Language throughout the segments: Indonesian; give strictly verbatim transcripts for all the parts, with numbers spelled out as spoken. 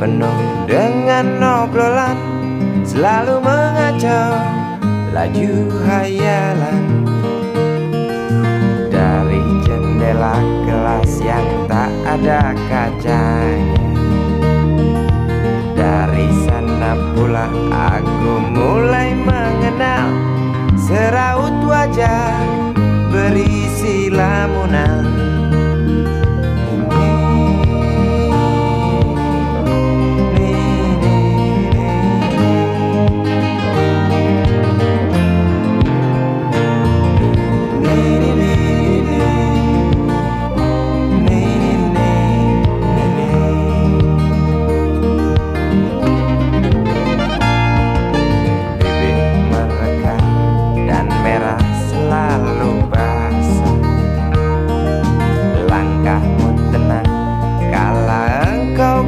penuh dengan obrolan, selalu mengacau laju hayalan. Dari jendela kelas yang tak ada kacanya, dari sana pula aku mulai mengenal seraut wajah berisi lamunan.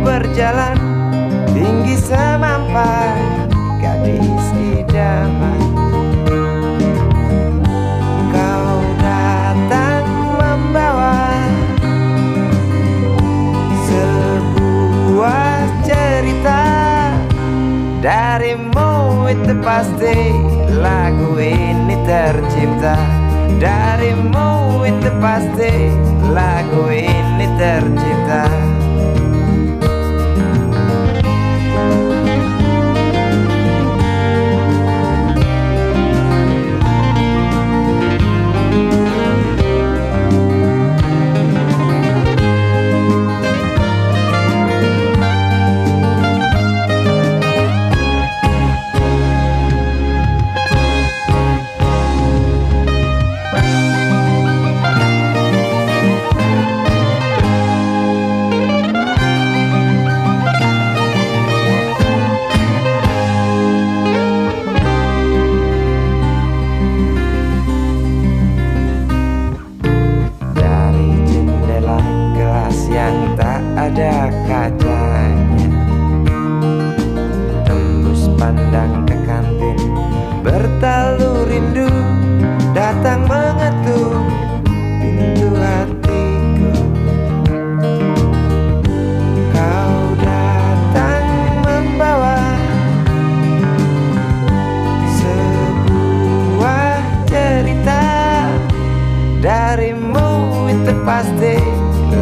Berjalan tinggi semampai gadis idaman, kau datang membawa sebuah cerita. Darimu itu pasti lagu ini tercipta, darimu itu pasti lagu ini tercipta. Pasti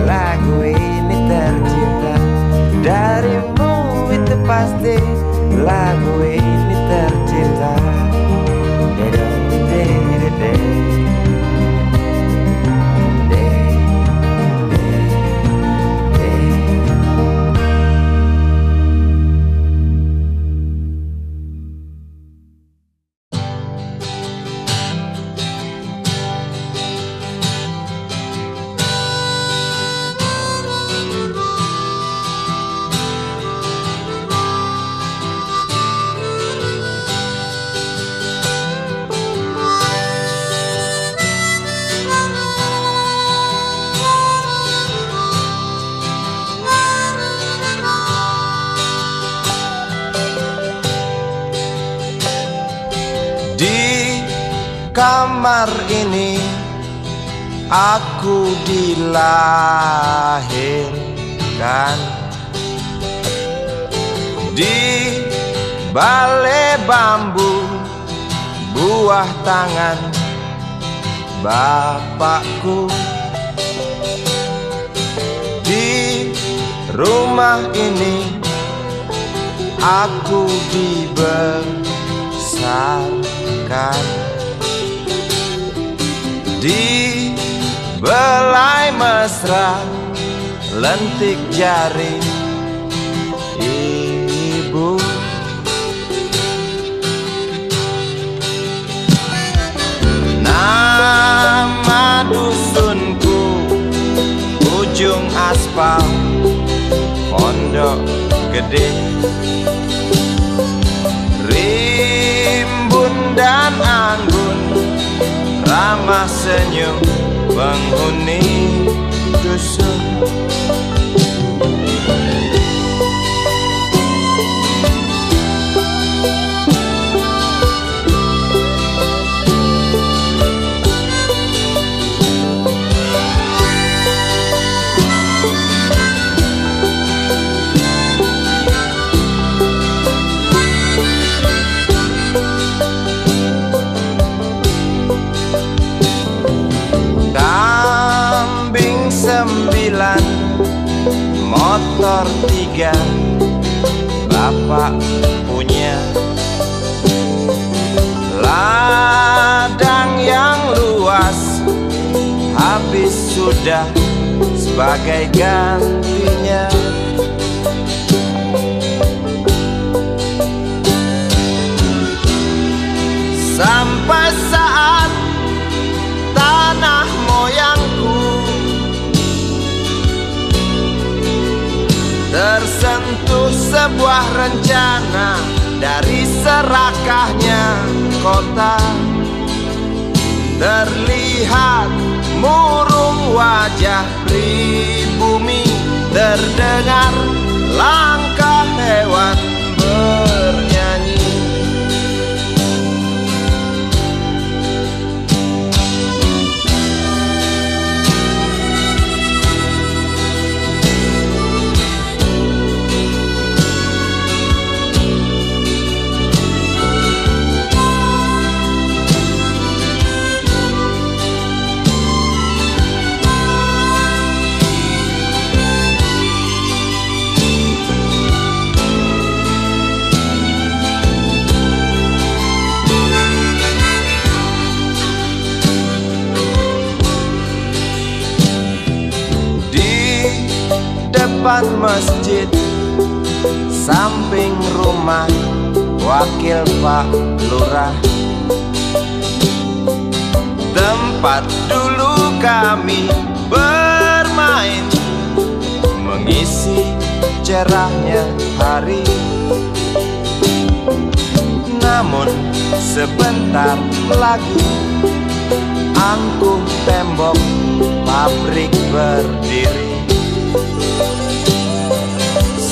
lagu ini tercipta, darimu itu pasti lagu ini tercipta. Kamar ini aku dilahirkan, di balai bambu buah tangan bapakku. Di rumah ini aku dibesarkan, di belai mesra lentik jari ibu. Nama dusunku Ujung Aspal Pondok Gede, rimbun dan anggun ramah senyum penghuni dusun. sepertiga bapak punya. Ladang yang luas habis sudah sebagai gantinya. Sampai saat tanah moyangku tersentuh sebuah rencana dari serakahnya kota. Terlihat murung wajah pribumi, terdengar langkah hewan bernyanyi. Depan masjid, samping rumah wakil Pak Lurah, tempat dulu kami bermain mengisi cerahnya hari. Namun sebentar lagi angkuh tembok pabrik berdiri.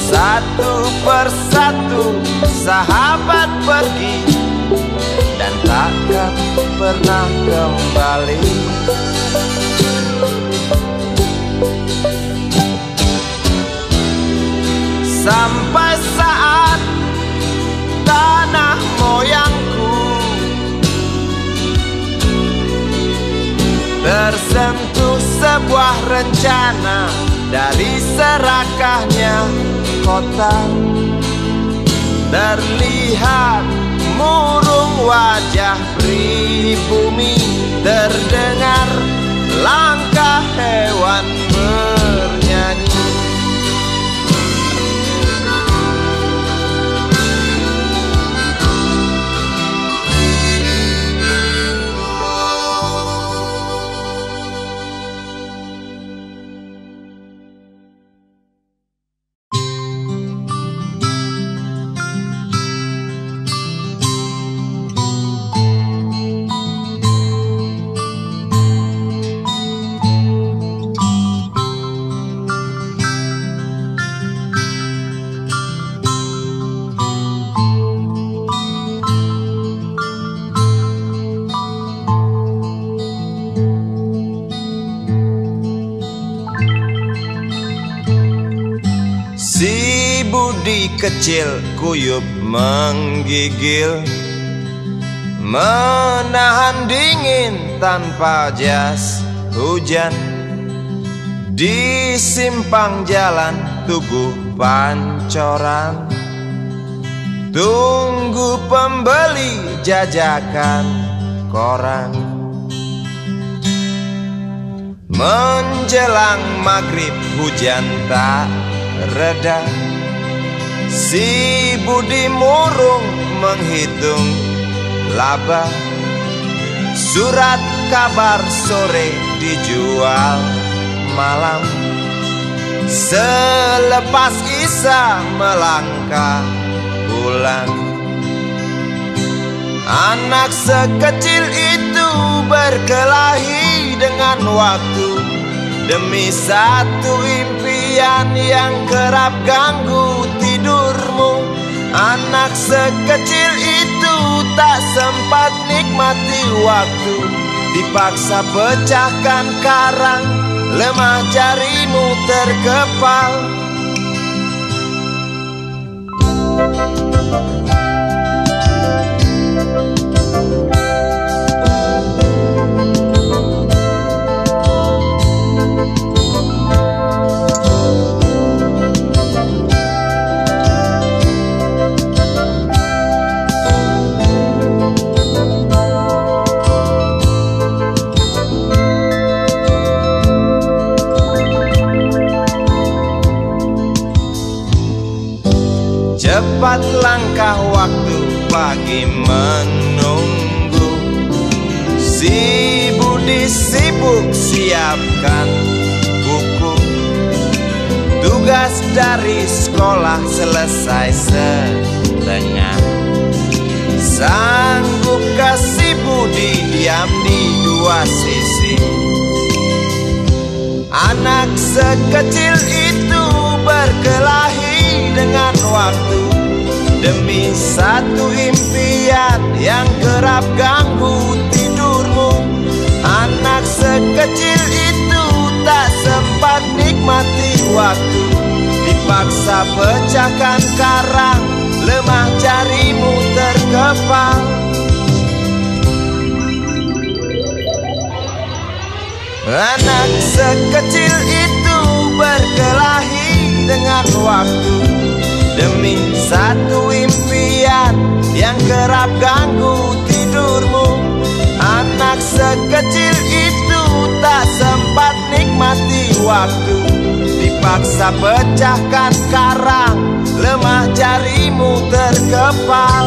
Satu persatu sahabat pergi dan takkan pernah kembali. Sampai saat tanah moyangku tersentuh sebuah rencana dari serakahnya kota. Terlihat murung wajah pribumi, terdengar langkah hewan bernyanyi. Kecil kuyup menggigil, menahan dingin tanpa jas hujan. Di simpang jalan Tugu Pancoran tunggu pembeli jajakan koran. Menjelang maghrib hujan tak reda. Si Budi murung menghitung laba. Surat kabar sore dijual malam. Selepas isya melangkah pulang. Anak sekecil itu berkelahi dengan waktu demi satu impian yang kerap ganggu tidurmu. Anak sekecil itu tak sempat nikmati waktu, dipaksa pecahkan karang, lemah jarimu terkepal. tepat langkah waktu pagi menunggu. Si budi sibuk siapkan buku, tugas dari sekolah selesai setengah. Sanggupkah si budi diam di dua sisi? Anak sekecil itu berkelahi dengan waktu demi satu impian yang kerap ganggu tidurmu. Anak sekecil itu tak sempat nikmati waktu, dipaksa pecahkan karang, lemah jarimu terkepang. Anak sekecil itu berkelahi dengan waktu demi satu impian yang kerap ganggu tidurmu. Anak sekecil itu tak sempat nikmati waktu, dipaksa pecahkan karang, lemah jarimu terkepal.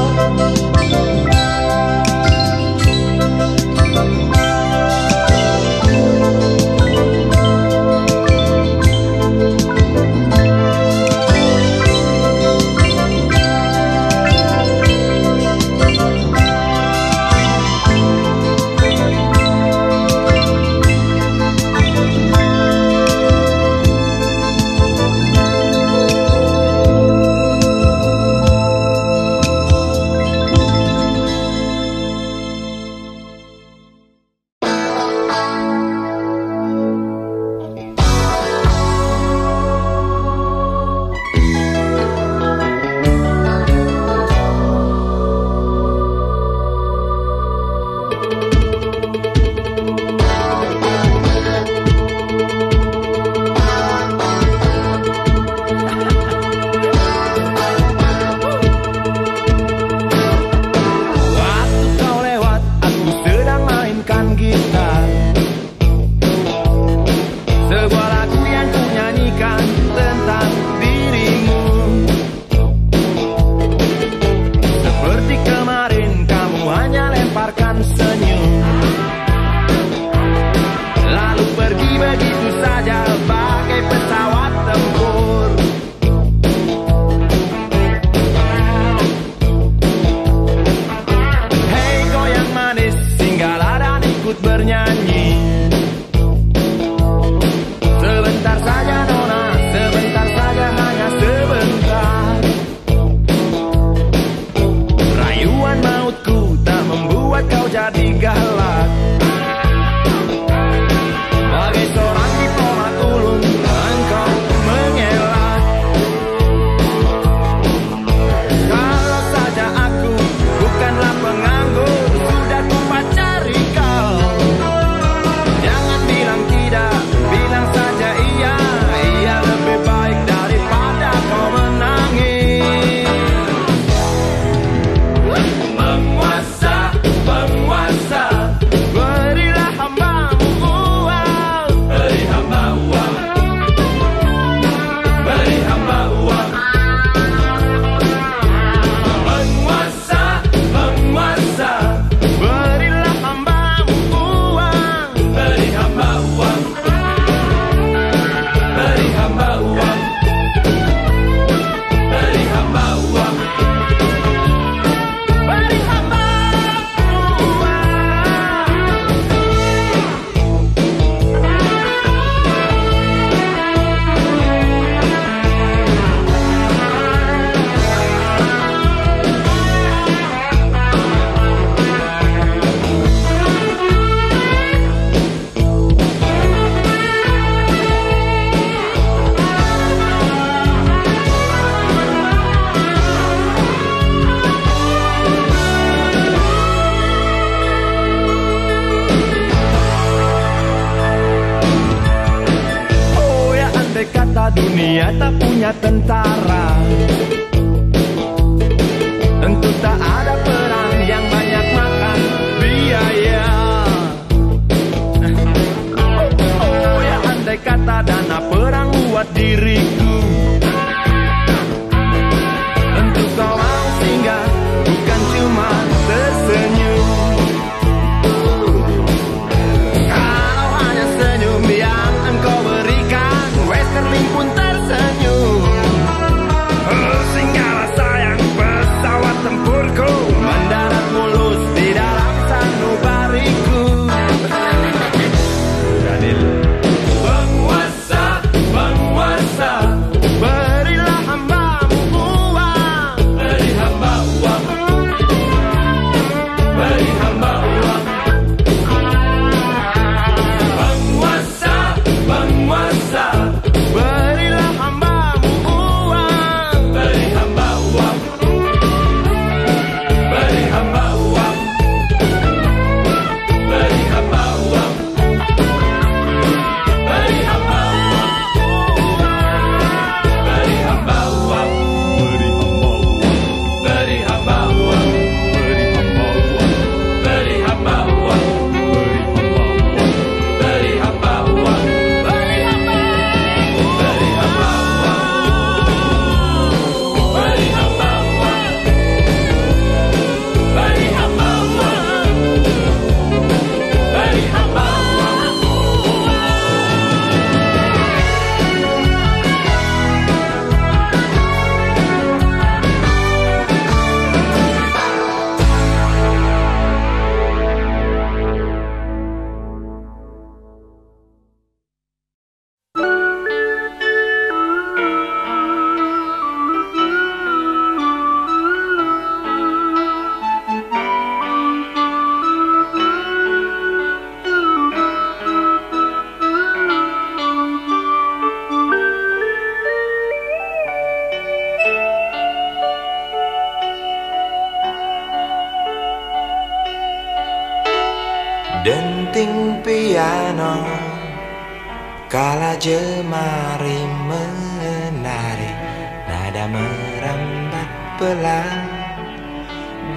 Diriku tentu piano, kala jemari menari, nada merambat pelan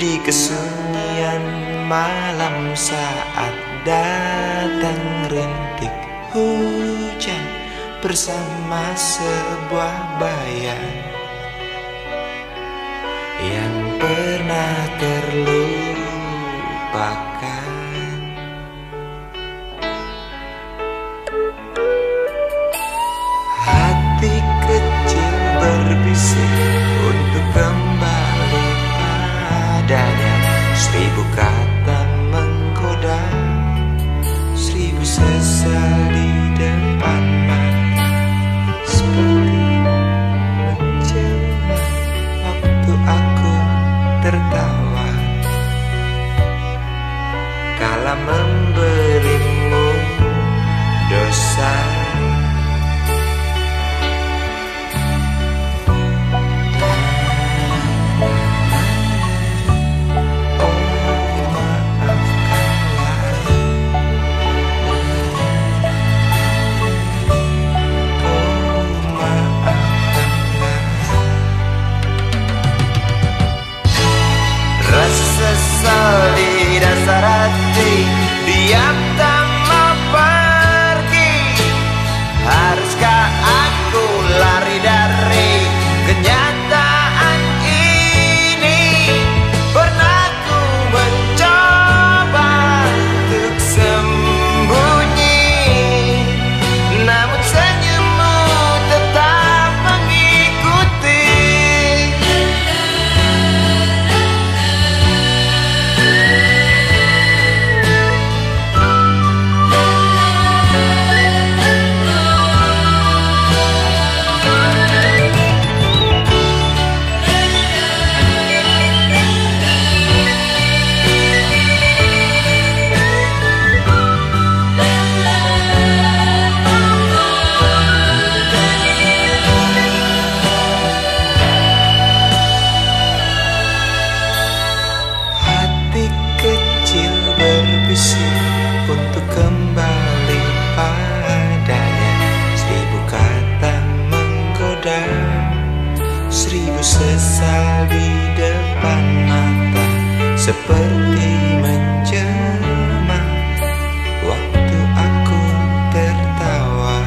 di kesunyian malam saat datang rintik hujan bersama sebuah bayang yang pernah terlupakan. Hati kecil berbisik untuk kembali padanya, seribu kata menggoda, seribu sesal di depan mata, seperti menjelma waktu aku tertawa, kala memberimu dosa. Di dasar hati dia tak mau pergi. Haruskah aku lari dari kenyataan ini? Pernah ku mencoba untuk sembunyi, namun senyummu tetap mengikuti. Sesal di depan mata, seperti menjelma waktu aku tertawa,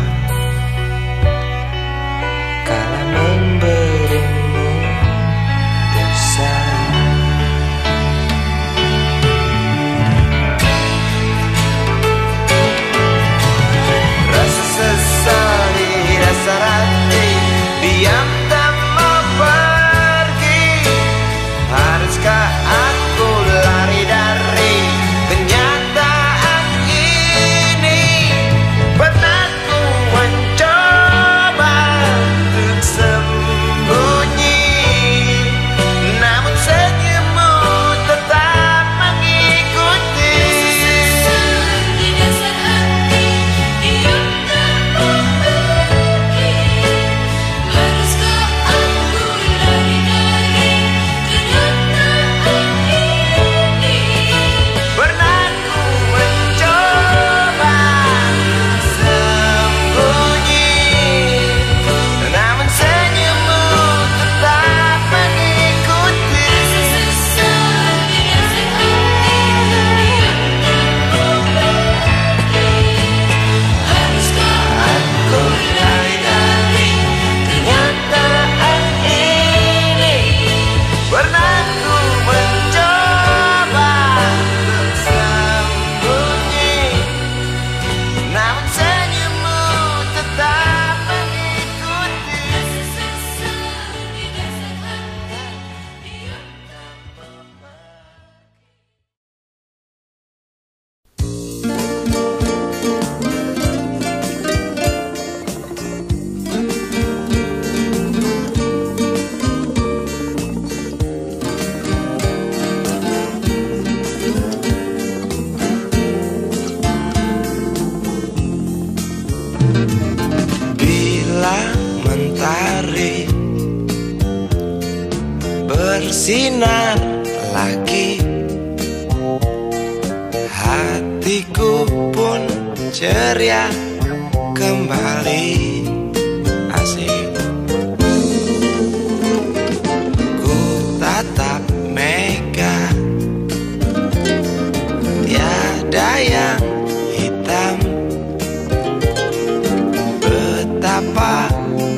kala memberimu dosa. Rasa sesal di dasar hati diam. Bersinar lagi, hatiku pun ceria kembali asik. Ku tatap mega, tiada yang hitam. Betapa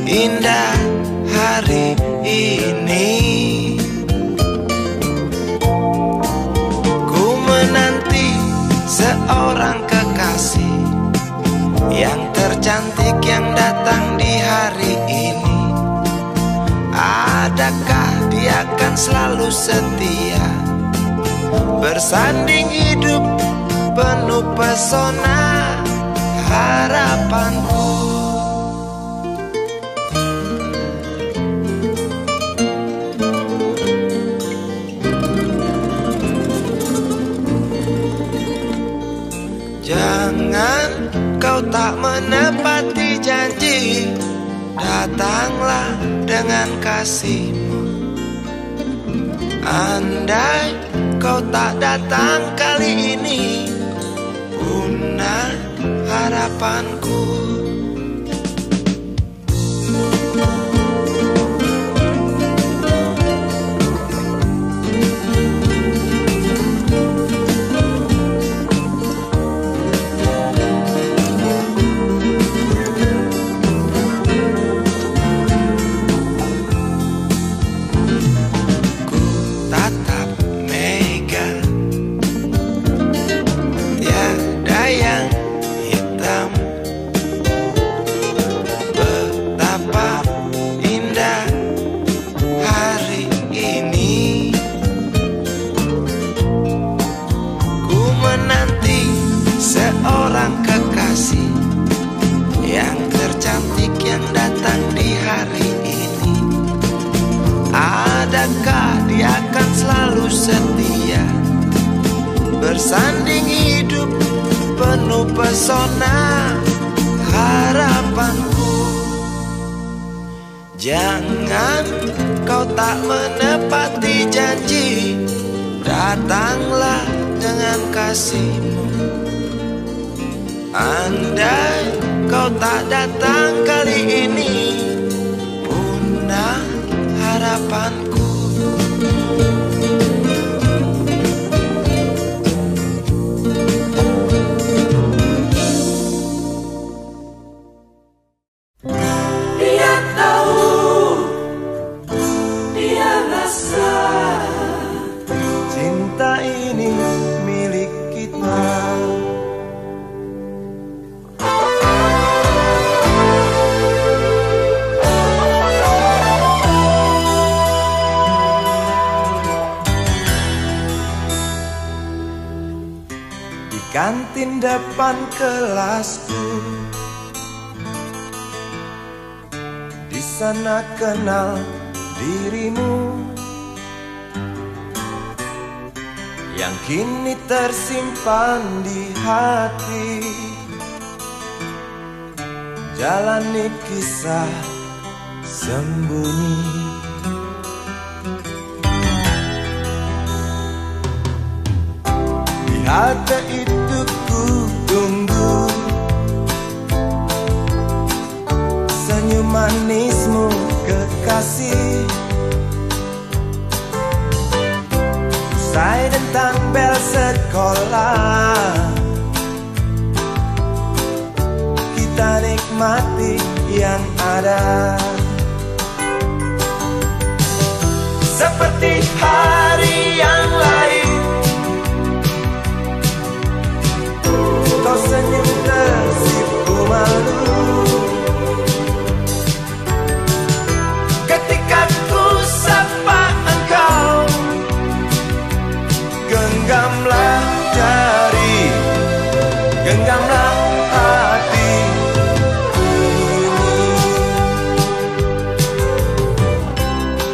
indah hari ini. Ku menanti seorang kekasih yang tercantik yang datang di hari ini. Adakah dia akan selalu setia, bersanding hidup penuh pesona harapanku. Jangan kau tak menepati janji, datanglah dengan kasihmu. Andai kau tak datang kali ini, punah harapanku. Bersanding hidup penuh pesona harapanku. Jangan kau tak menepati janji, datanglah dengan kasihmu. Andai kau tak datang kali ini, punah harapanku. Kantin depan kelasku, di sana kenal dirimu yang kini tersimpan di hati. Jalani kisah sembunyi. Kata itu ku tunggu senyum manismu kekasih, usai tentang bel sekolah. Kita nikmati yang ada, seperti hari yang lain. Kau senyum tersipu malu ketika ku sapa engkau, genggamlah jari, genggamlah hati ini.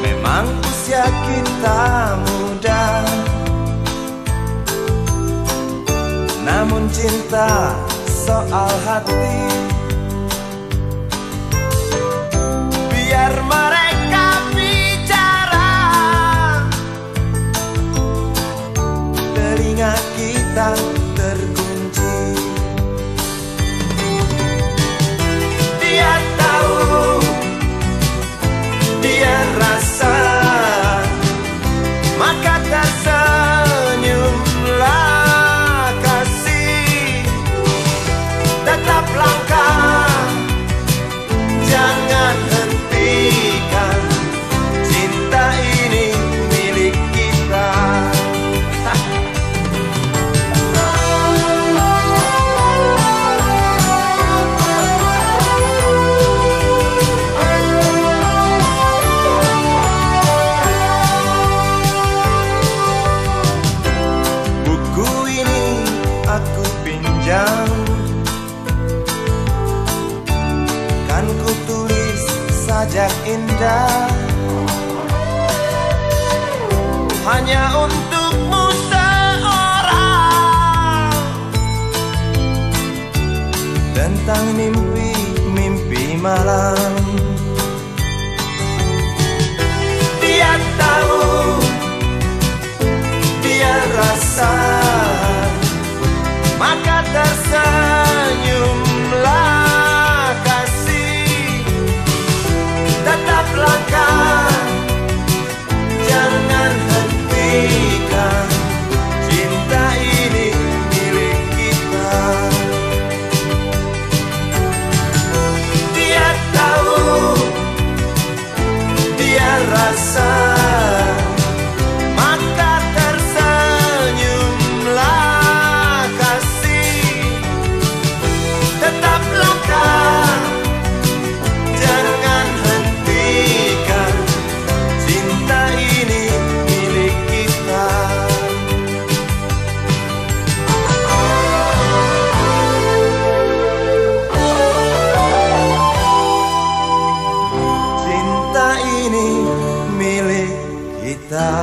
Memang usia kita muda, namun cinta soal hati. Biar mereka bicara, telinga kita terkunci. hanya untukmu seorang. Tentang mimpi-mimpi malam, dia tahu, dia rasa, maka tersenyumlah kasih. Tetap langkah, jangan hentikan. Cinta ini milik kita. Dia tahu, dia rasa, maka tersenyumlah kasih. Tetap langkah, jangan hentikan. Cinta ini milik kita. Cinta ini milik kita.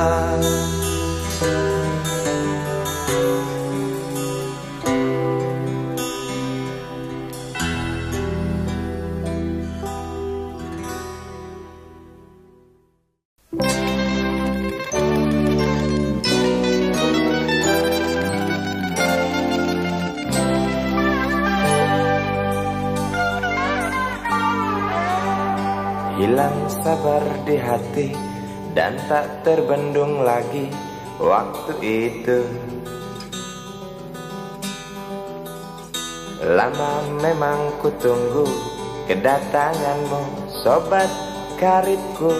Hilang sabar di hati dan tak terbendung lagi waktu itu. Lama memang ku tunggu kedatanganmu, sobat karibku.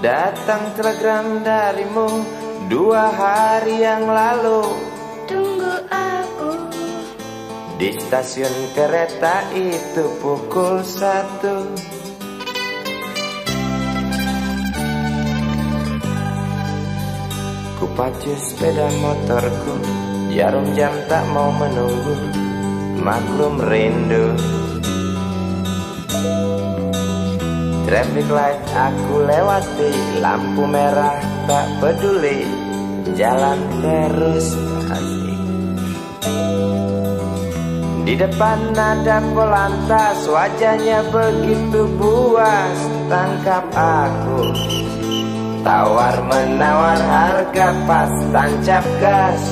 Datang telegram darimu dua hari yang lalu. Di stasiun kereta itu pukul satu. Ku pacu sepeda motorku, jarum jam tak mau menunggu, maklum rindu. Traffic light aku lewati, lampu merah tak peduli, jalan terus asik. Di depan ada polantas, wajahnya begitu buas. Tangkap aku, tawar menawar harga pas, tancap gas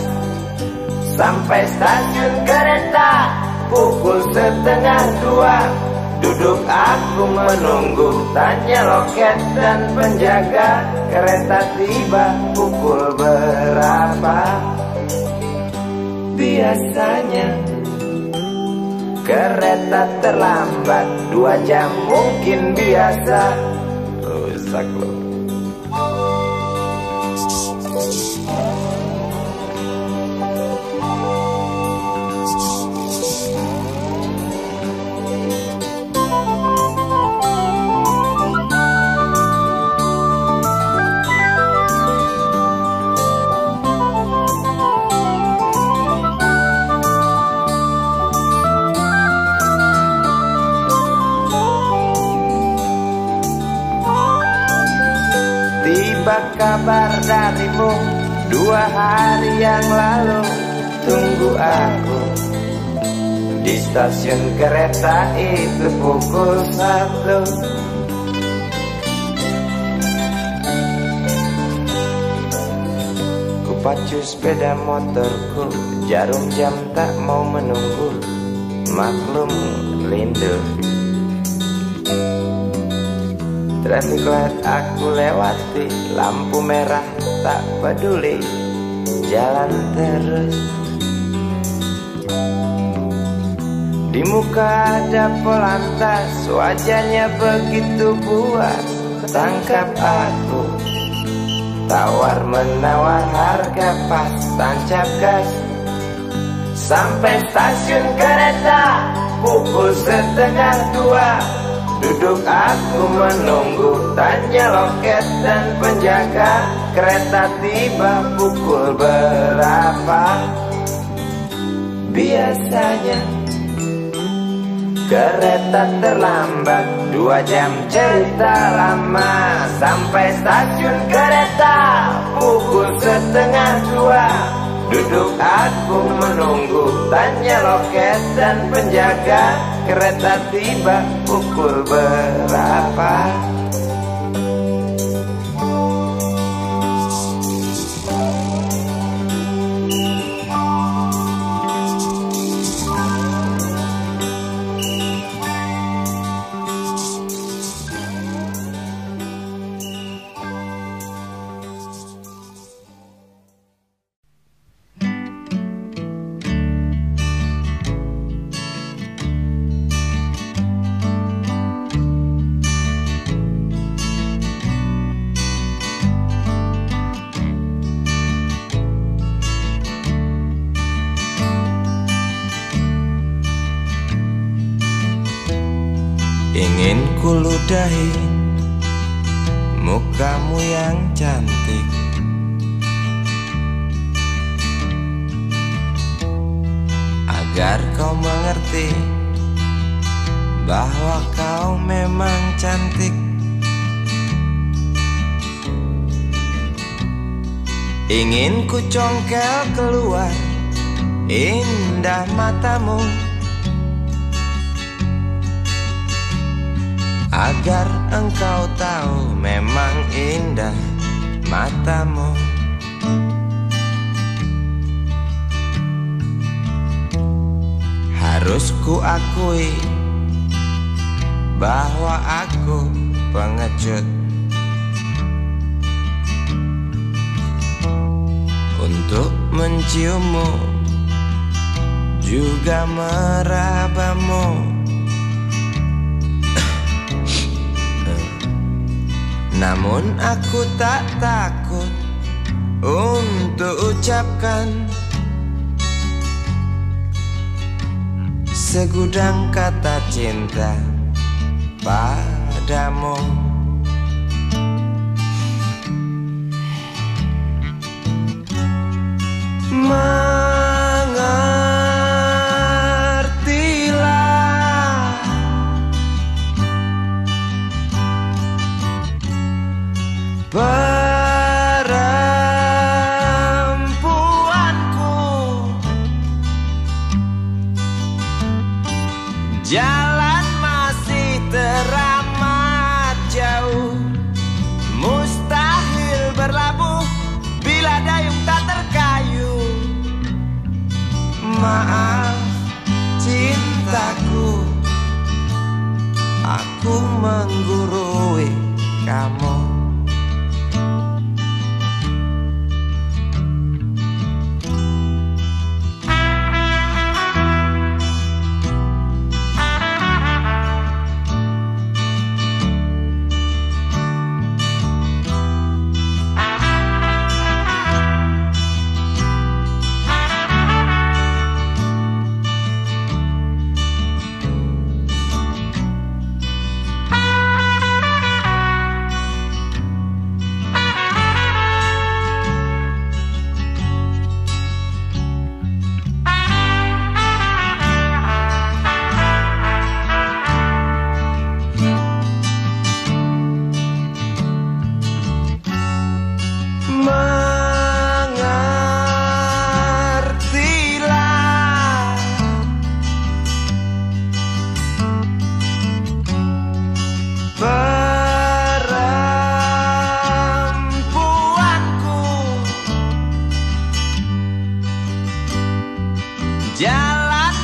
sampai stasiun kereta pukul setengah dua. Duduk aku menunggu, tanya loket dan penjaga, kereta tiba pukul berapa. Biasanya kereta terlambat dua jam mungkin biasa. Rusak lo. Tiba kabar darimu dua hari yang lalu. Tunggu aku di stasiun kereta itu pukul satu. Ku pacu sepeda motorku, jarum jam tak mau menunggu, maklum rindu. Traffic light aku lewati, lampu merah tak peduli, jalan terus. Di muka ada polantas, wajahnya begitu buas. Tangkap aku, tawar menawar harga pas, tancap gas sampai stasiun kereta pukul setengah dua. Duduk aku menunggu, tanya loket dan penjaga, kereta tiba pukul berapa. Biasanya Kereta terlambat dua jam, cerita lama. Sampai stasiun kereta pukul setengah dua. Duduk aku menunggu, tanya loket dan penjaga, kereta tiba pukul berapa? Kuludahi mukamu yang cantik, agar kau mengerti bahwa kau memang cantik. Ingin ku congkel keluar indah matamu, agar engkau tahu memang indah matamu. Harus ku akui bahwa aku pengecut untuk menciummu, juga merabamu. Namun aku tak takut untuk ucapkan segudang kata cinta padamu. Aku menggurui kamu. Jalan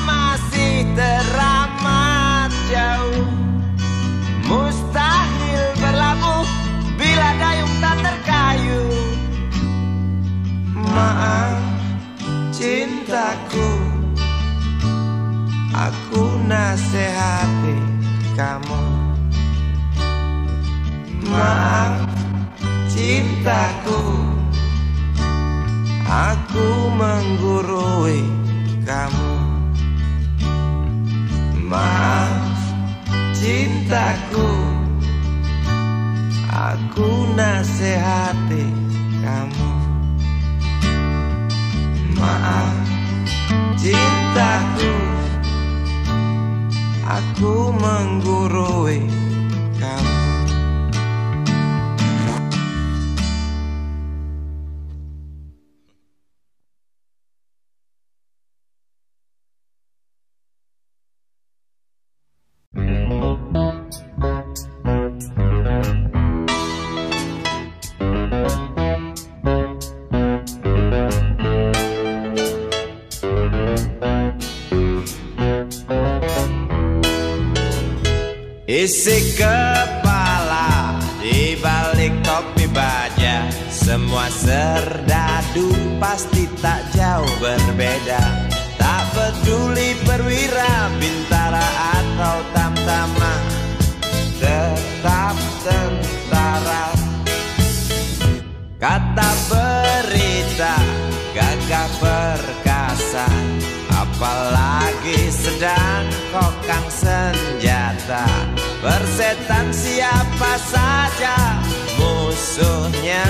masih teramat jauh, mustahil berlabuh bila dayung tak terkayu. Maaf cintaku, aku nasihati kamu. Maaf cintaku, aku menggurui kamu. Maaf cintaku, aku nasihati kamu. Maaf cintaku, aku mampu menggurui kamu. Isi kepala di balik topi baja, semua serdadu pasti tak jauh berbeda. Tak peduli perwira, bintara atau tamtama, tetap tentara. Kata berita gagah perkasa, apalagi sedang kokang senjata. Persetan siapa saja musuhnya,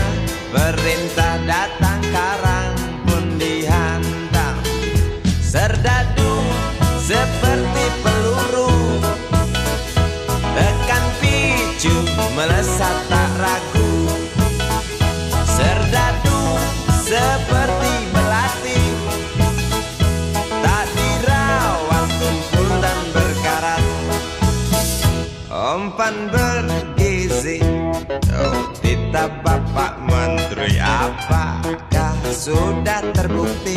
perintah datang karang pun dihantam. Serdadu seperti peluru, tekan picu melesat tak ragu. Serdadu seperti belati, tak dirawat tumpul dan berkarat. Umpan bergizi, oh, titah Bapak Menteri, apakah sudah terbukti?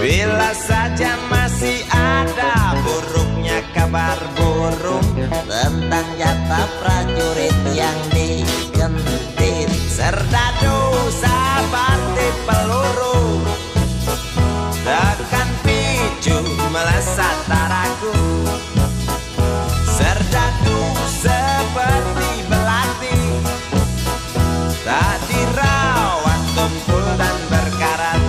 Bila saja masih ada buruknya kabar burung tentang jatah prajurit yang dikentit. Serdadu seperti peluru, tekan picu melesat taraku. Serdadu seperti belati, tak dirawat tumpul dan berkarat.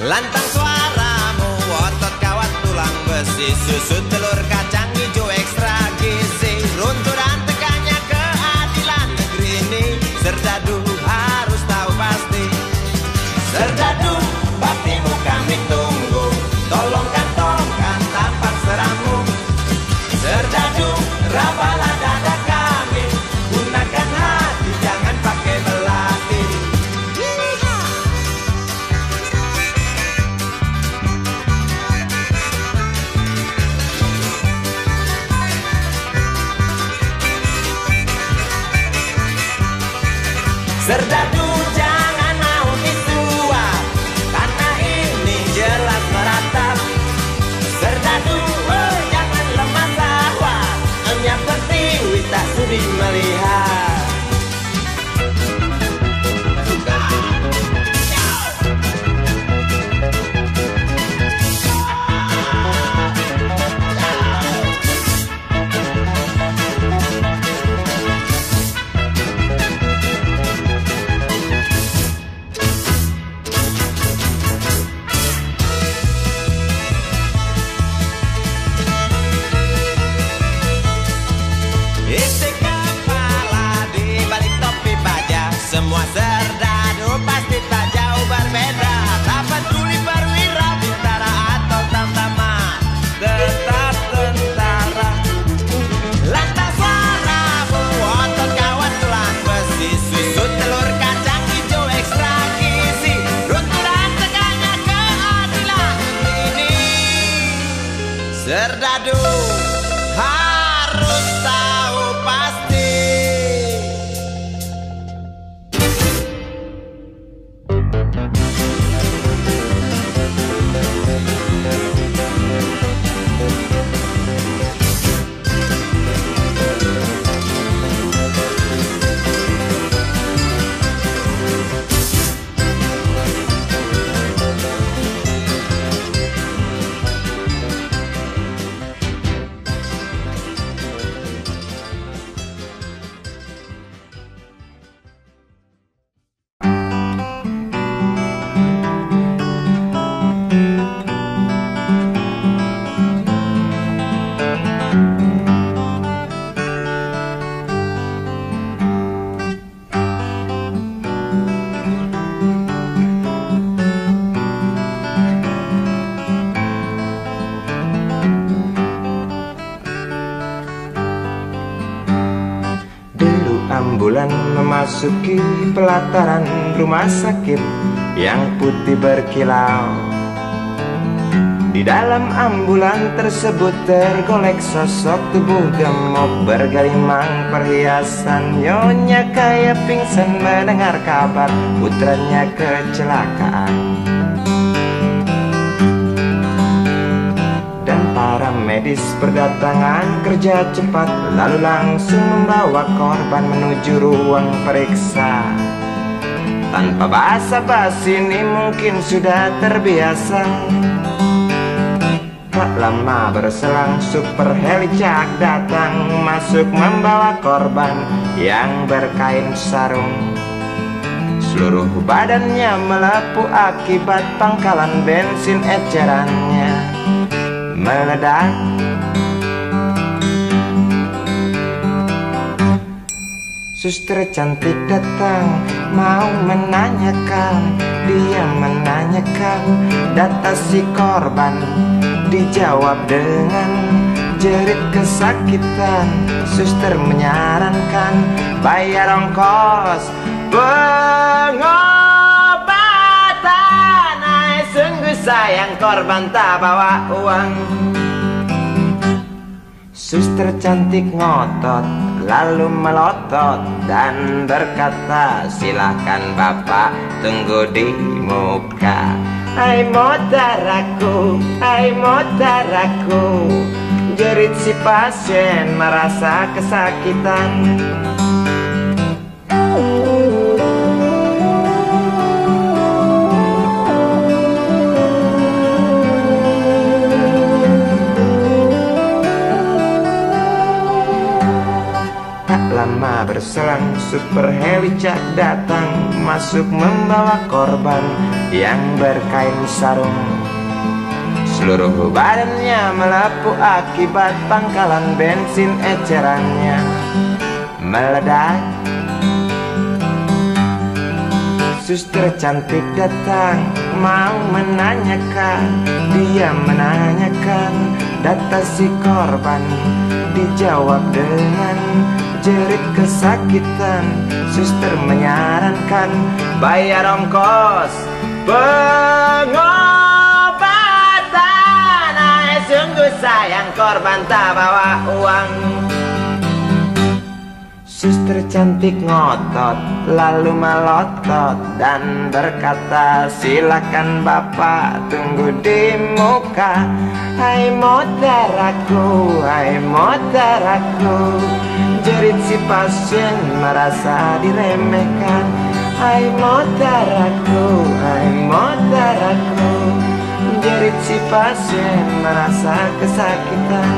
Lantang suaramu, otot kawat tulang besi, susu telur kacang hijau ekstra gizi, runturan tegaknya keadilan negeri ini. Serdadu harus tahu pasti. Serdadu, baktimu kami tunggu, tolong kantongkan tapak seramu. Serdadu, rabalah dada kami, gunakan hati jangan pakai belati. Serdadu jangan mau disuap, karena ini jelas meratap. Serdadu oh, jangan lemah sahwa, hanya pertiwi tak sudi melihat. Semua serdadu pasti tak jauh berbeda. Tak peduli perwira, bintara atau tamtama, tetap tentara. Lantas suaramu, otot kawat tulang besi, susu telur kacang hijau ekstra gizi, runturan tegaknya keadilan ini. Serdadu harus tahu pasti. We'll be right back. Bulan memasuki pelataran rumah sakit yang putih berkilau. Di dalam ambulan tersebut tergolek sosok tubuh gemuk bergelimang perhiasan. Nyonya kaya pingsan mendengar kabar putranya kecelakaan. Para medis berdatangan kerja cepat, lalu langsung membawa korban menuju ruang periksa. Tanpa basa-basi ini mungkin sudah terbiasa. Tak lama berselang super helicak datang masuk membawa korban yang berkain sarung. Seluruh badannya melepuh akibat pangkalan bensin ecerannya meledak. Suster cantik datang mau menanyakan, dia menanyakan data si korban. Dijawab dengan jerit kesakitan. Suster menyarankan bayar ongkos pengobatan. Ay, sungguh sayang korban tak bawa uang. Suster cantik ngotot lalu melotot dan berkata, "Silahkan bapak tunggu di muka." Hai motaraku, hai motaraku, jerit si pasien merasa kesakitan. Lama berselang super helicak datang masuk membawa korban yang berkain sarung. Seluruh badannya melepuh akibat pangkalan bensin ecerannya meledak. Suster cantik datang mau menanyakan, dia menanyakan data si korban. Dijawab dengan jerit kesakitan. Suster menyarankan bayar ongkos pengobatan. Hai sungguh sayang korban tak bawa uang. Suster cantik ngotot lalu melotot dan berkata, "Silakan bapak tunggu di muka." Hai motaraku, hai motaraku, jerit si pasien merasa diremehkan. Hai motaraku, hai motaraku, jerit si pasien merasa kesakitan.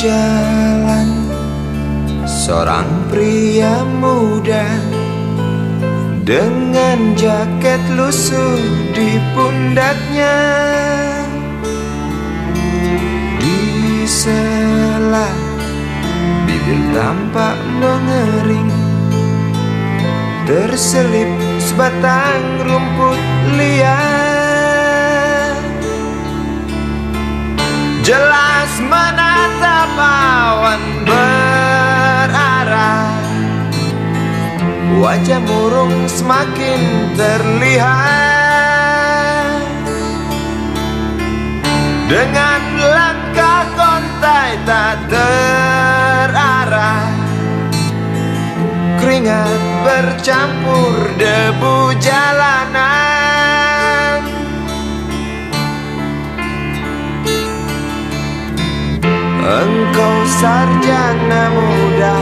Jalan seorang pria muda dengan jaket lusuh di pundaknya. Di sela bibir tampak mengering, terselip sebatang rumput liar. Jelas menatap awan berarah, wajah murung semakin terlihat. Dengan langkah keringat bercampur debu jalanan. Engkau sarjana muda,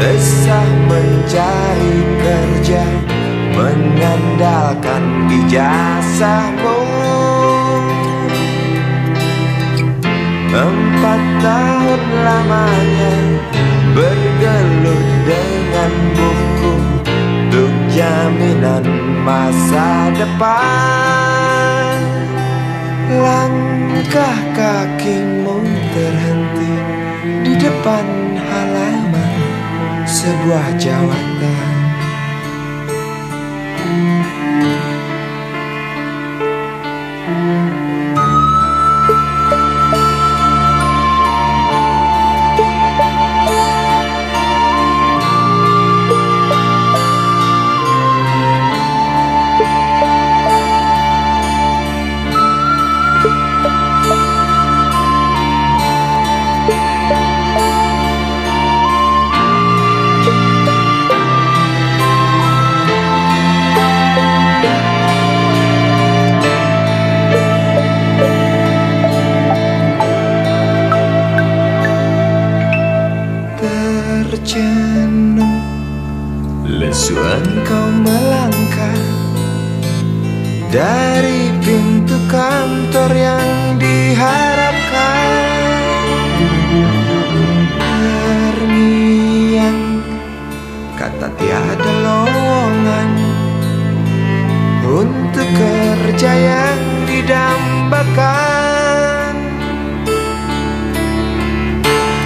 resah mencari kerja, mengandalkan ijazahmu. Empat tahun lamanya bergelut dengan buku untuk jaminan masa depan. Langkah kakimu terhenti di depan halaman sebuah jawatan. Engkau melangkah dari pintu kantor yang diharapkan. Terngiang kata tiada lowongan untuk kerja yang didambakan.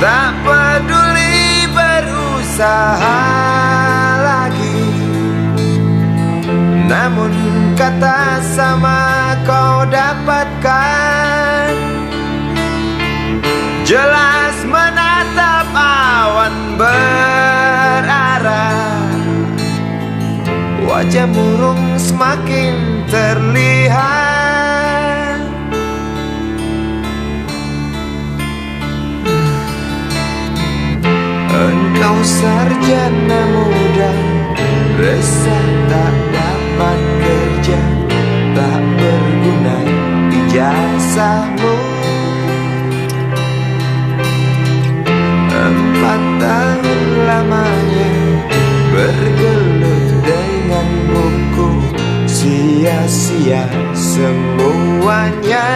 Tak peduli berusaha, namun kata sama kau dapatkan. Jelas menatap awan berarah, wajah murung semakin terlihat. Engkau sarjana muda, resah tak dapat kerja, tak berguna ijazahmu. Empat tahun lamanya bergelut dengan buku, sia-sia semuanya.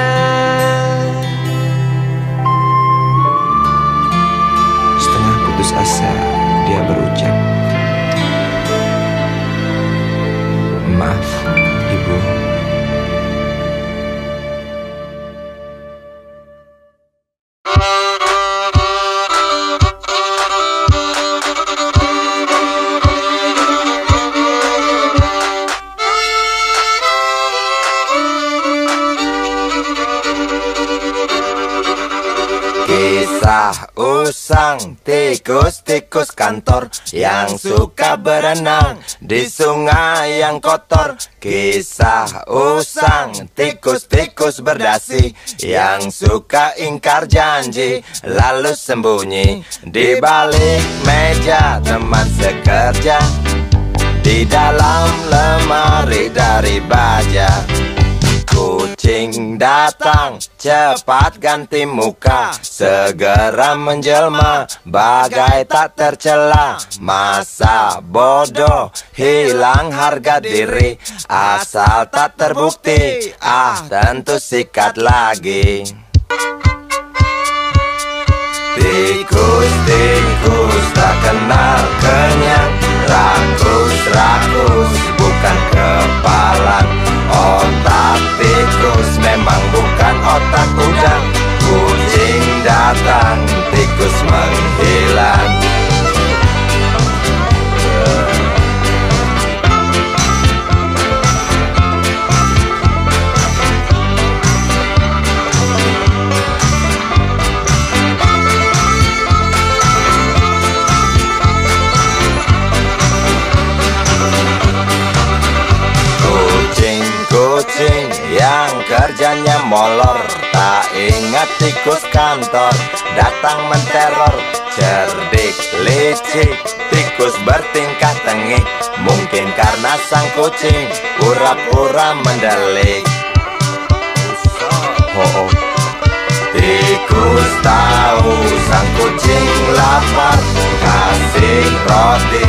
Setengah putus asa dia berucap, "Maaf, Ibu." Kisah usang tikus-tikus kantor yang suka berenang di sungai yang kotor. Kisah usang tikus-tikus berdasi yang suka ingkar janji lalu sembunyi di balik meja teman sekerja, di dalam lemari dari baja. Kucing datang cepat ganti muka, segera menjelma bagai tak tercela. Masa bodoh hilang harga diri, asal tak terbukti ah tentu sikat lagi. Tikus-tikus tak kenal kenyang, rakus-rakus bukan kepalan. Otak tikus memang bukan otak udang. Kucing datang, tikus menghilang. Kucing yang kerjanya molor, tak ingat tikus kantor datang menteror. Cerdik licik tikus tikus bertingkah tengik. Mungkin karena sang kucing pura-pura mendelik. Oh, oh. Tikus tahu sang kucing lapar, kasih roti,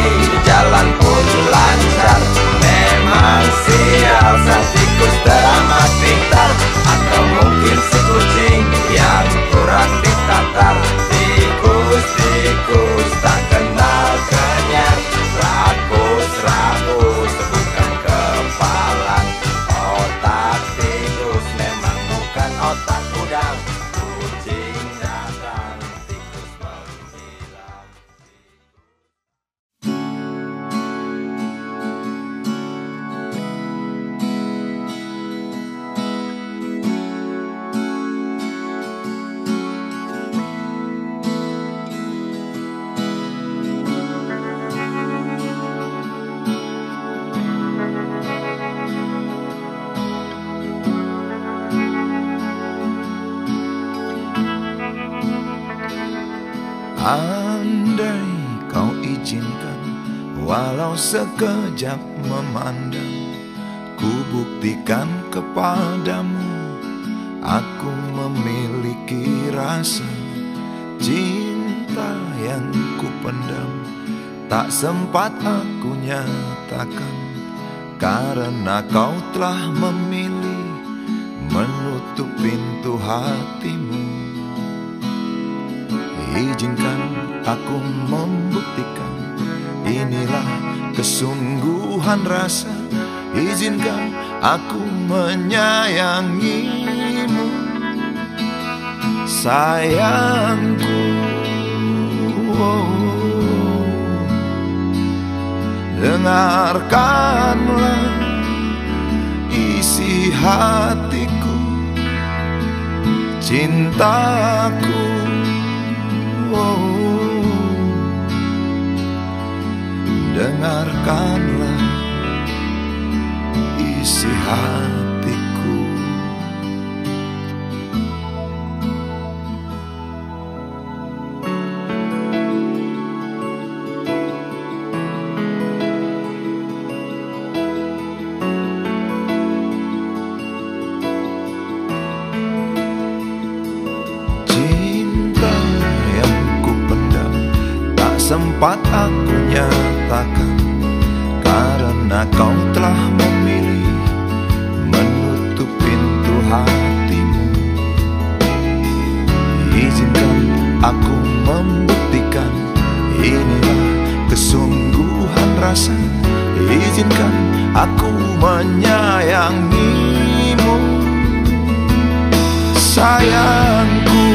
jalan pun lancar. Memang sial sang tikus teramat pintar, atau mungkin si kucing yang kurang ditatar. Tikus, tikus tak kenal kenyang, rakus, rakus bukan kepalan. Otak tikus memang bukan otak udang. Kucing datang, tikus menghilang. Andai kau izinkan, walau sekejap memandang, ku buktikan kepadamu, aku memiliki rasa cinta yang ku pendam. Tak sempat aku nyatakan, karena kau telah memilih menutup pintu hatimu. Izinkan aku membuktikan, inilah kesungguhan rasa. Izinkan aku menyayangimu, sayangku. Dengarkanlah isi hatiku, cintaku. Dengarkanlah isi hatiku. Sempat aku nyatakan, karena kau telah memilih menutup pintu hatimu. Izinkan aku membuktikan, inilah kesungguhan rasa. Izinkan aku menyayangimu, sayangku.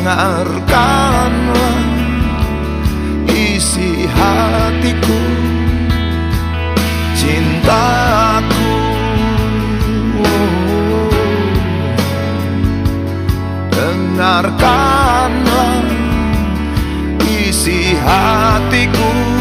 Dengarkanlah isi hatiku, cintaku. Dengarkanlah isi hatiku.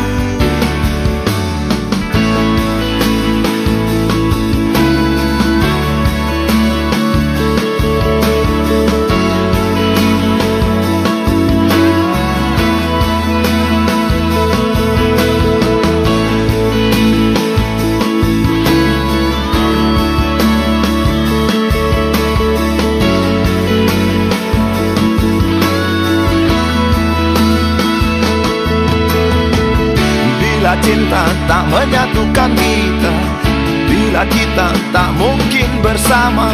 Bila cinta tak menyatukan kita, bila kita tak mungkin bersama,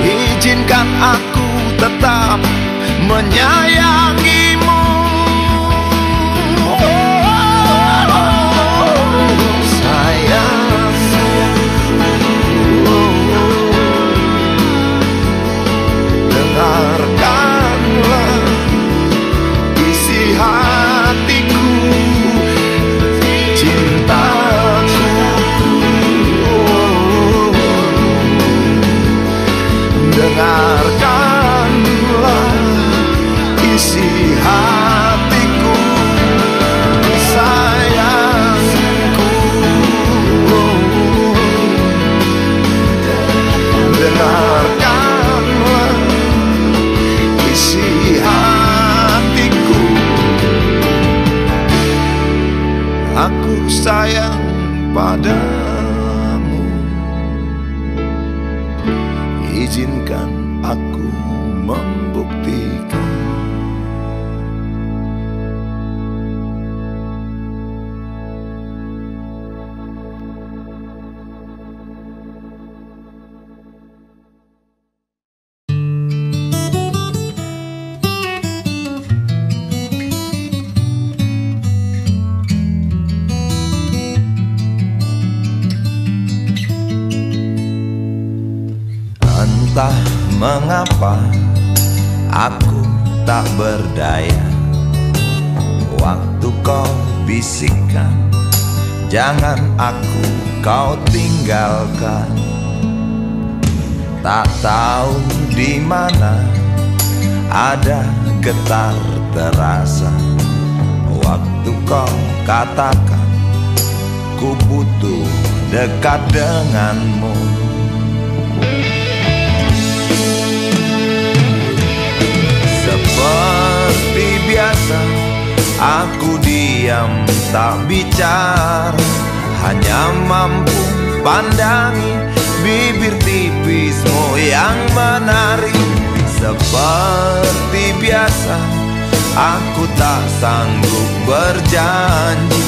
izinkan aku tetap menyayangimu. Sayang, dengarkanlah isi hatiku. Dengarkanlah isi hati. padamu, izinkan aku membuktikan. Entah mengapa aku tak berdaya, waktu kau bisikkan jangan aku kau tinggalkan. Tak tahu di mana ada getar terasa, waktu kau katakan ku butuh dekat denganmu. Seperti biasa aku diam tak bicara, hanya mampu pandangi bibir tipismu yang menarik. Seperti biasa aku tak sanggup berjanji,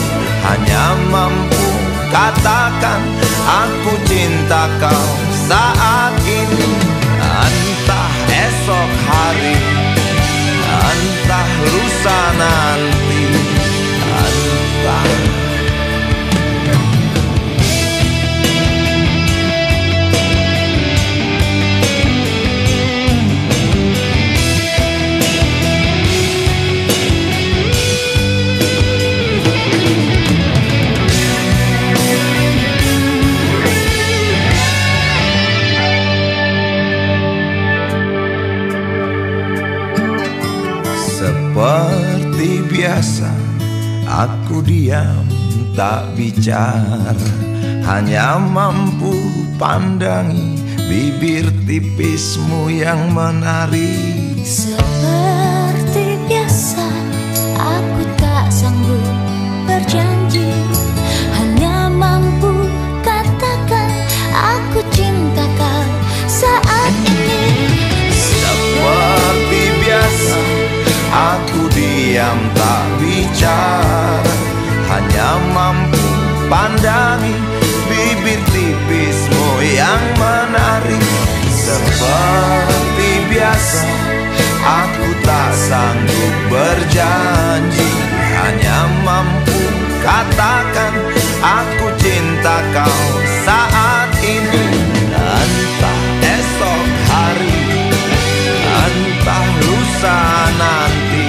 hanya mampu katakan aku cinta kau saat ini. Entah esok hari, entah lusa nanti, entah. Seperti biasa aku diam tak bicara, hanya mampu pandangi bibir tipismu yang menarik. Seperti biasa aku tak sanggup berjanji, hanya mampu katakan aku cinta kau saat ini. Seperti biasa aku diam tak bicara, hanya mampu pandangi bibir tipismu yang menarik. Seperti biasa aku tak sanggup berjanji, hanya mampu katakan aku cinta kau saat ini. Entah esok hari, entah lusa nanti,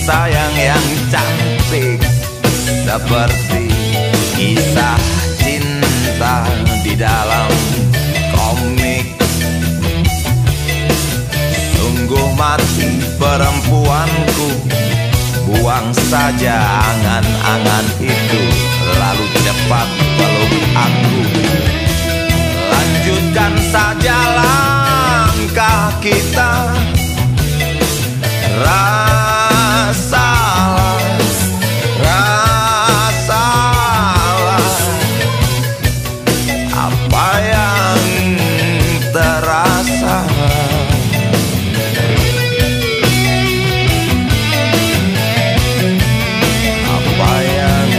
sayang yang cantik seperti kisah cinta di dalam komik. Sungguh mati perempuanku, buang saja angan-angan itu, lalu cepat peluk aku. Lanjutkan saja langkah kita, salah, rasalah apa yang terasa. Apa yang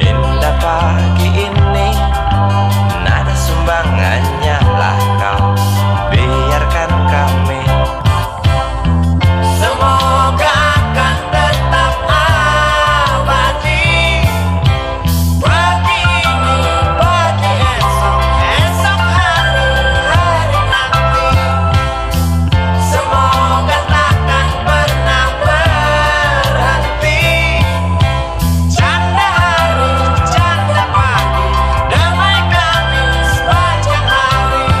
Indah pagi ini, nada sumbangannya lah kau. Biarkan kami, semoga akan tetap abadi. Pagi ini, pagi esok, esok hari, hari nanti. Semoga takkan pernah berhenti. Canda hari, canda pagi, damai kami sepanjang hari. Semoga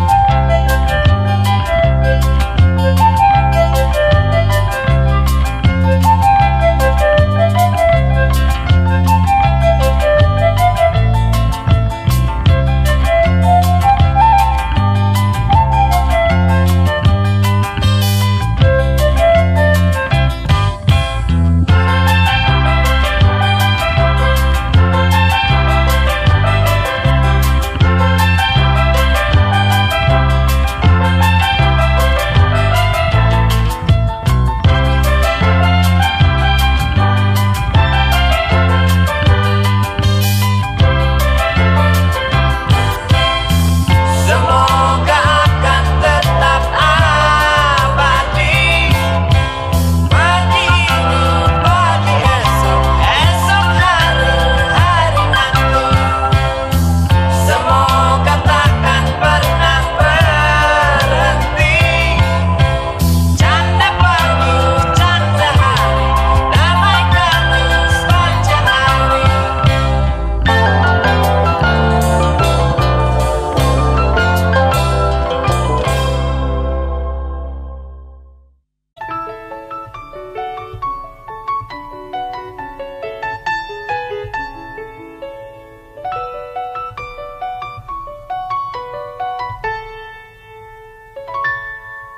akan tetap abadi. Pagi ini, pagi esok, esok hari, hari nanti. Semoga takkan pernah berhenti. Canda pagi, canda hari, damai kami sepanjang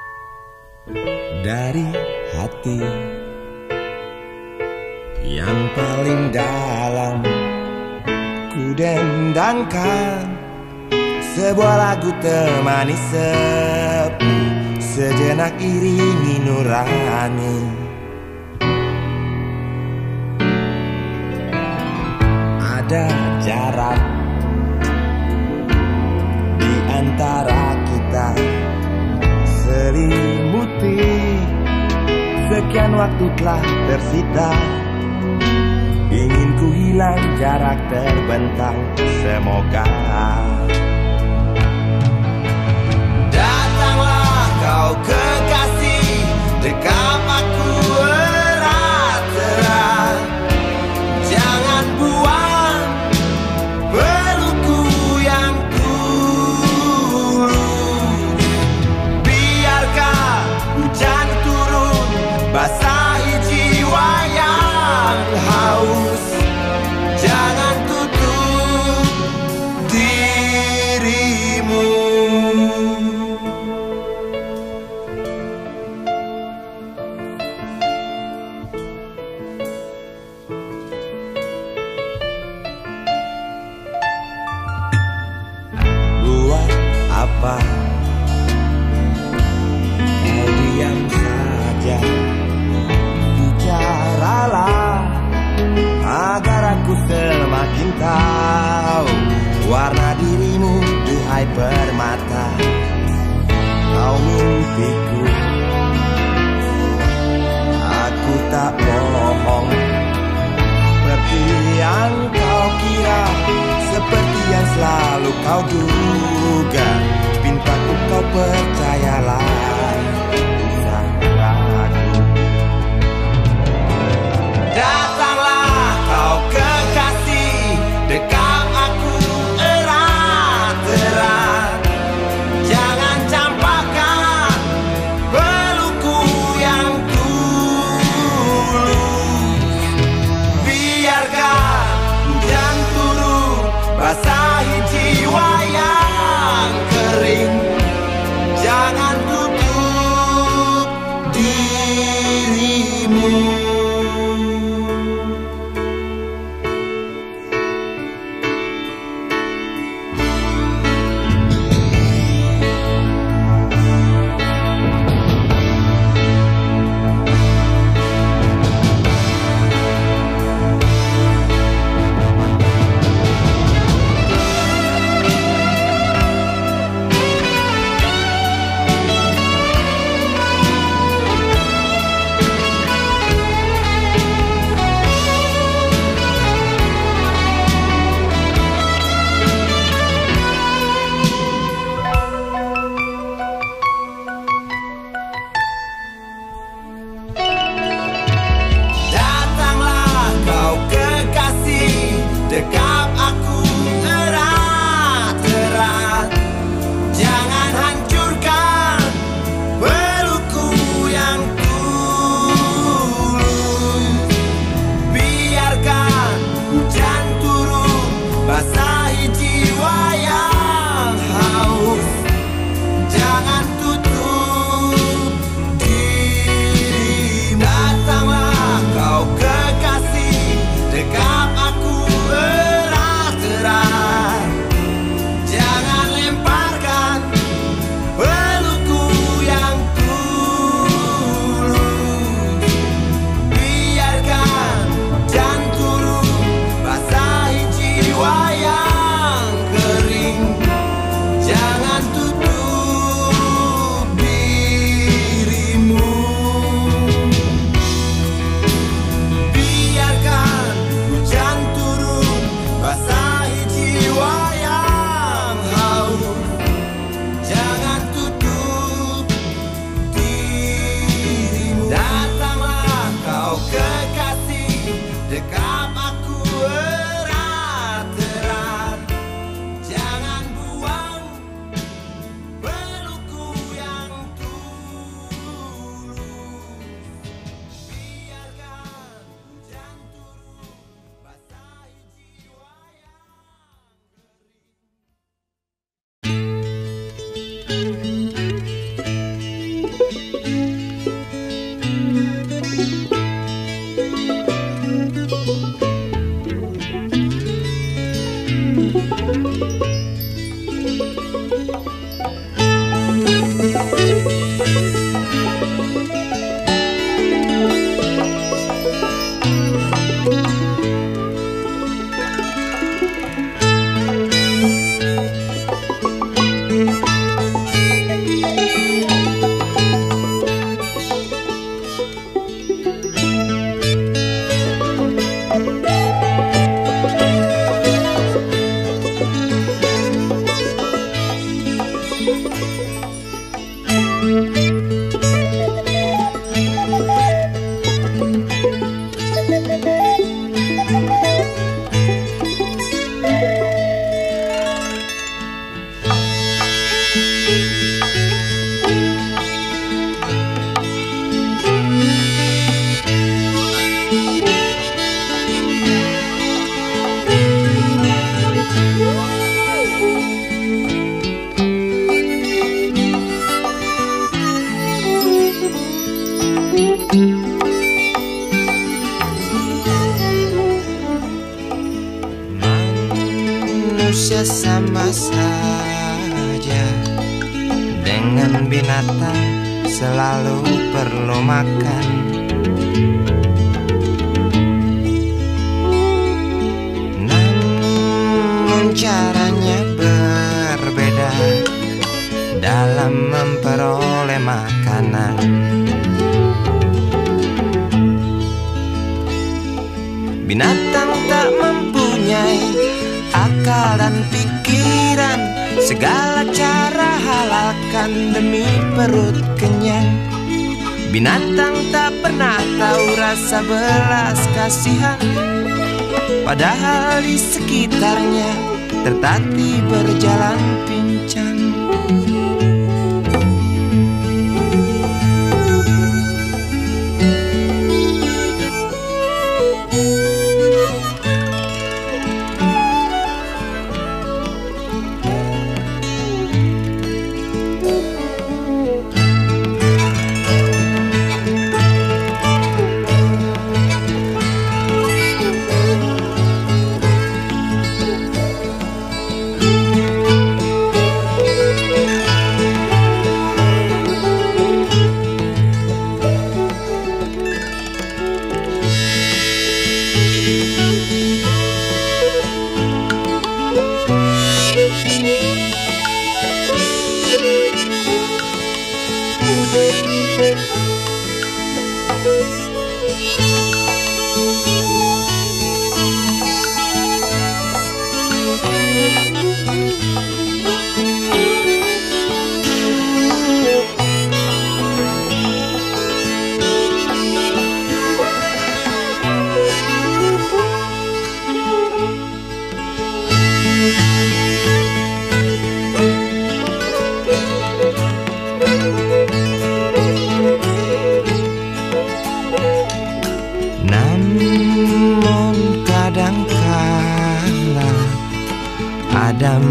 hari. Dari hati yang paling dalam, ku dendangkan sebuah lagu temani sepi, sejenak iringi nurani. Ada jarak di antara kita, selimuti sekian waktu telah tersita. Ingin ku hilang jarak terbentang, semoga datanglah kau kekasih, dekat aku erat-erat. Jangan buang pelukku yang tulus. Biarkan hujan turun, basahi jiwa yang haus. Jangan tutup dirimu. Buat apa kau diam saja? Bicaralah agar aku semakin tahu warna dirimu, duhai permata. Kau mimpiku, aku tak bohong. Seperti yang kau kira, seperti yang selalu kau duga, bintang dekap aku erat-erat, jangan buang pelukku yang tulus, biarkan hujan turun basahi jiwa yang kering. Manusia sama saja dengan binatang, selalu perlu makan. Namun caranya berbeda dalam memperoleh makanan. Binatang tak mempunyai akal dan pikiran, segala cara halalkan demi perut kenyang. Binatang tak pernah tahu rasa belas kasihan, padahal di sekitarnya tertati berjalan pincang.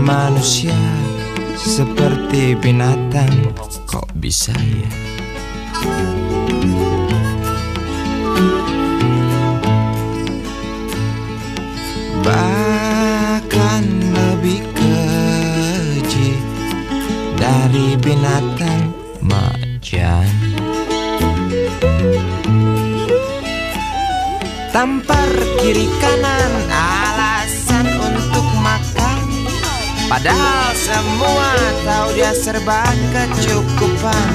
Manusia seperti binatang, kok bisa ya? Bahkan lebih keji dari binatang macan. Tampar kiri kanan alasan untuk makan, padahal semua tahu dia serba kecukupan.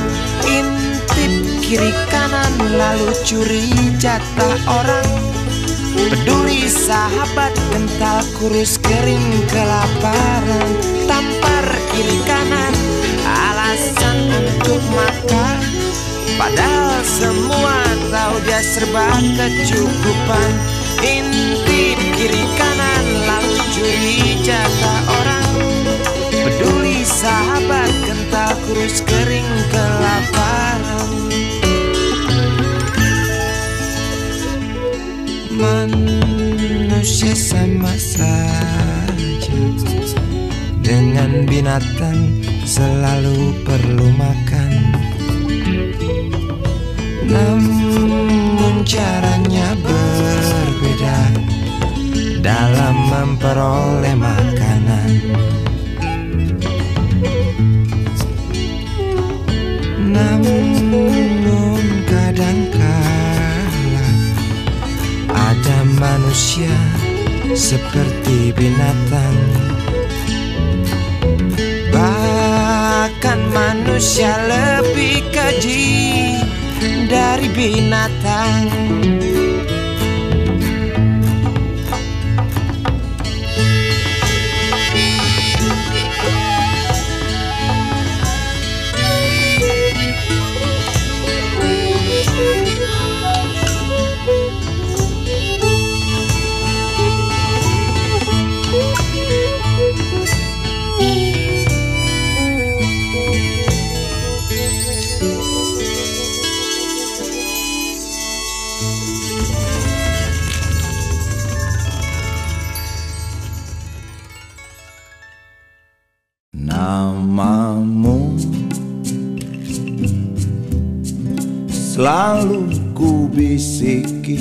Intip kiri kanan lalu curi jatah orang, peduli sahabat kental kurus kering kelaparan. Tampar kiri kanan alasan untuk makan, padahal semua tahu dia serba kecukupan. intip kiri kanan, lalu curi jata orang. Peduli sahabat kental, kurus kering kelaparan. Manusia sama saja dengan binatang, selalu perlu makan. Namun caranya berbeda dalam memperoleh makanan. Namun kadangkala ada manusia seperti binatang. Bahkan manusia lebih keji dari binatang. Selalu ku bisiki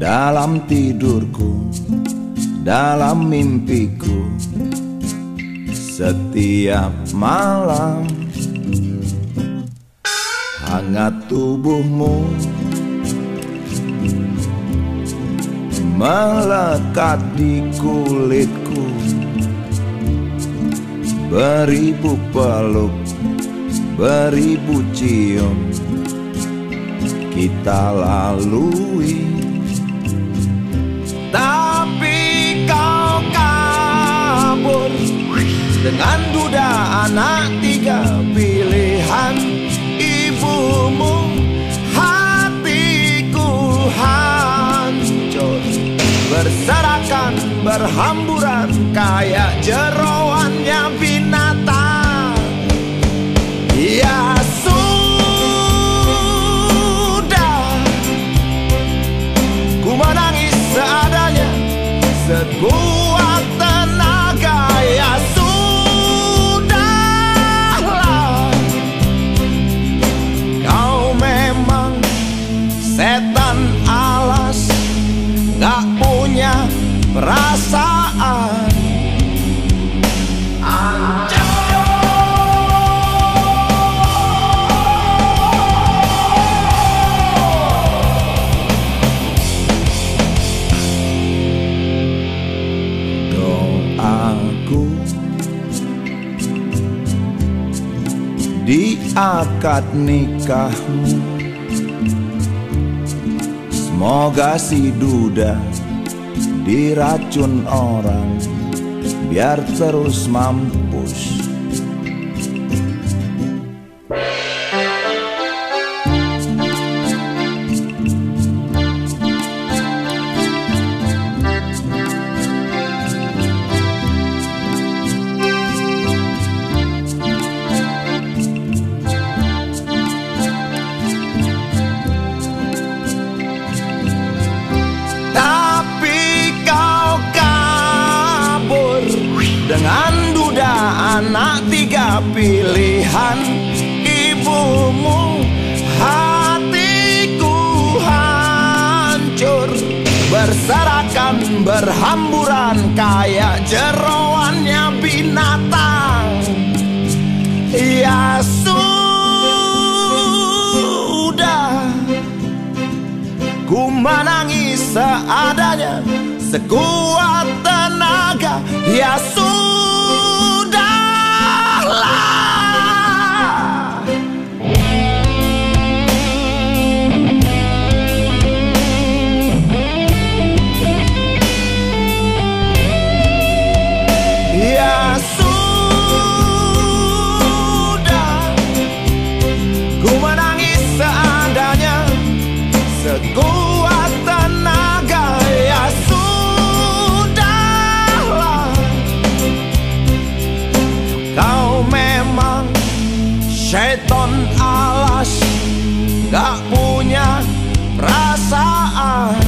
dalam tidurku, dalam mimpiku, setiap malam. Hangat tubuhmu melekat di kulitku, beribu peluk, beribu cium kita lalui. Tapi kau kabur dengan duda anak tiga pilihan ibumu. Hatiku hancur, berserakan, berhamburan kayak jeroannya binatang. Ya sudah, ku menangis seadanya, sekuat tenaga. Ya sudahlah, kau memang setan alas, gak punya perasaan. Di akad nikahmu, semoga si duda diracun orang biar terus mampus. Pilihan ibumu, hatiku hancur, berserakan, berhamburan kayak jeroannya binatang. Ya sudah, ku menangis seadanya, sekuat tenaga. Ya sudah, ya sudah, ku menangis seadanya, kuat tenaga, ya sudahlah, kau memang setan alas, gak punya perasaan.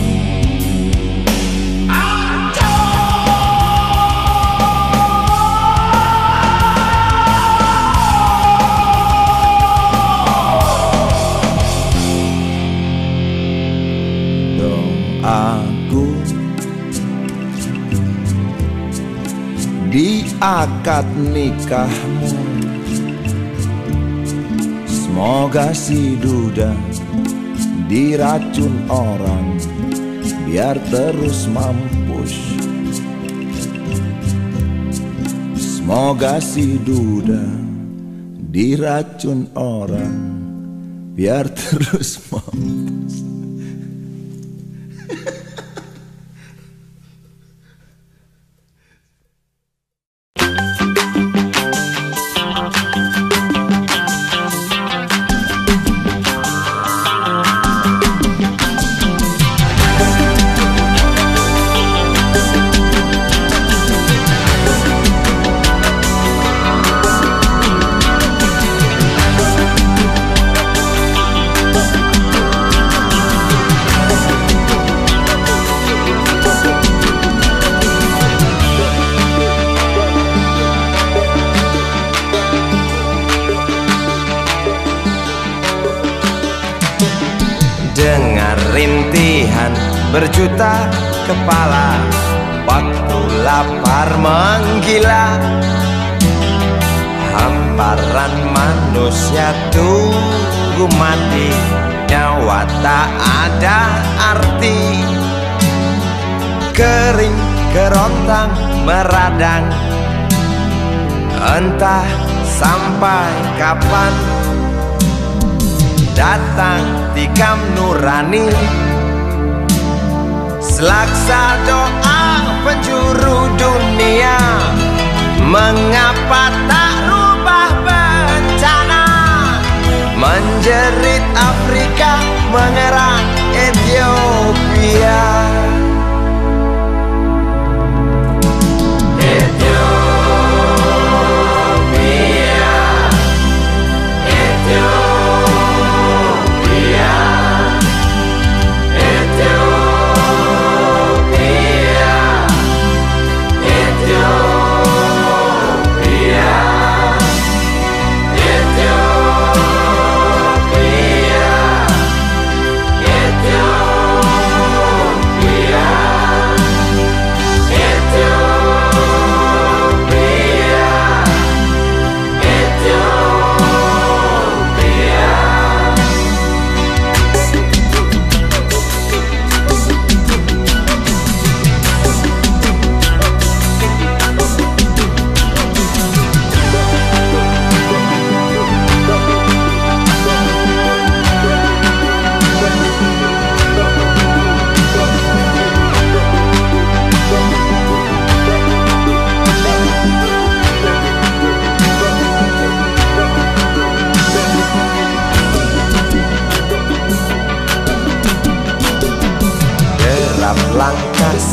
Aku di akad nikahmu, semoga si duda diracun orang biar terus mampus. Semoga si duda diracun orang biar terus mampus. Berjuta kepala, waktu lapar menggila, hamparan manusia tunggu mati, nyawa tak ada arti. Kering, kerontang, meradang, entah sampai kapan. Datang tikam nurani, selaksa doa penjuru dunia. Mengapa tak rubah bencana? Menjerit Afrika, mengerang Ethiopia. Ethiopia, Ethiopia.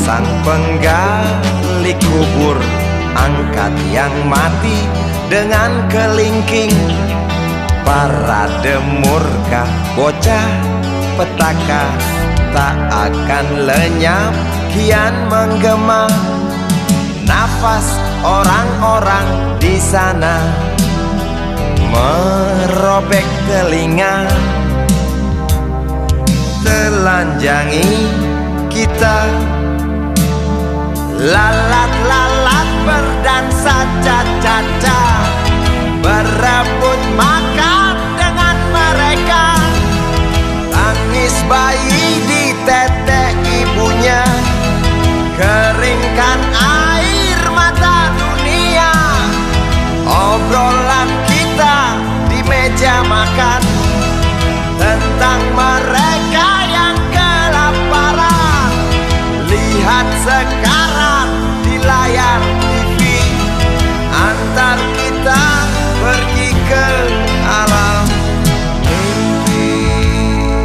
Sang penggali kubur angkat yang mati dengan kelingking. Para demurka bocah petaka tak akan lenyap, kian menggema nafas orang-orang di sana, merobek telinga. Telanjangi kita, lalat-lalat berdansa caca-caca, berebut makan dengan mereka. Tangis bayi ditetek ibunya, keringkan air mata dunia. Obrolan kita di meja makan tentang mereka yang kelaparan. Lihat sekarang layar T V, antar kita pergi ke alam mimpi.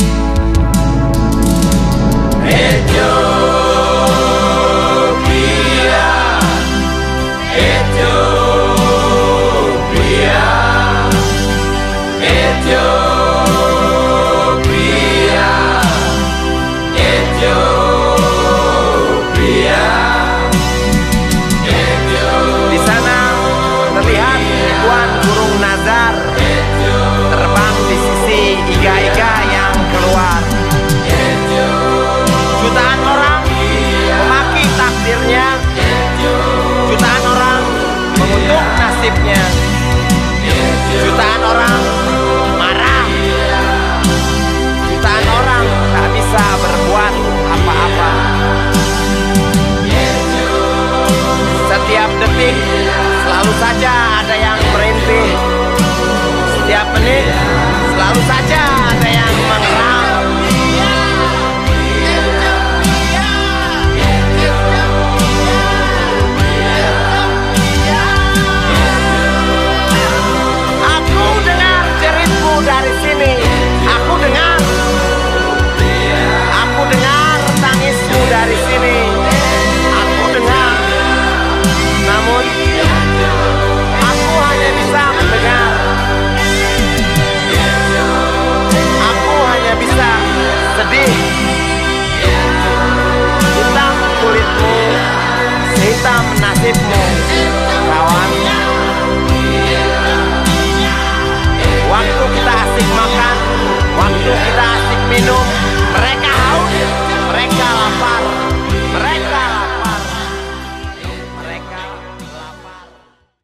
Sip.